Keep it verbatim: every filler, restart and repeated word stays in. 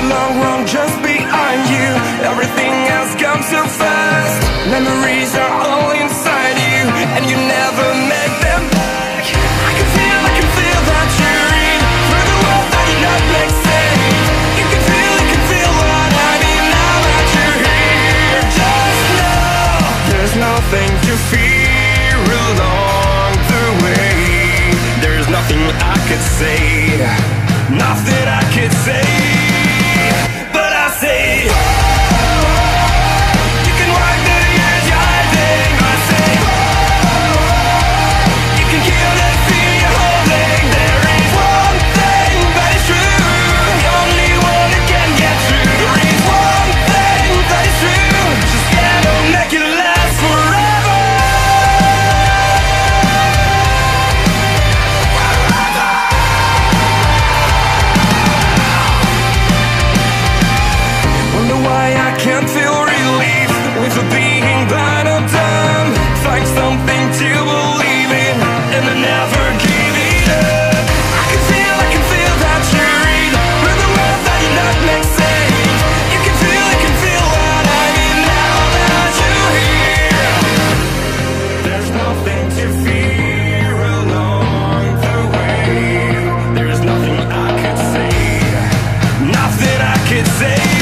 the long run just behind you. Everything else comes so fast. Memories are all inside you, and you never make them back. I can feel, I can feel that jury through the world that you're not next to. You can feel, you can feel what I mean now that you're here. Just know there's nothing to fear along the way. There's nothing I could say. Nothing I could say, but I say, oh, you can wipe the years you're hiding. I say, oh, you can kill the fear you're holding. There is one thing that is true, the only one that can get through. There is one thing that is true, just gotta make it last forever. Can't feel relief with a being that I'm done. Find something to believe in, and I never give it up. I can feel, I can feel that you're in with the world that you're not next to. You can feel, you can feel what I mean now that you're here. There's nothing to fear along the way. There's nothing I could say. Nothing I could say.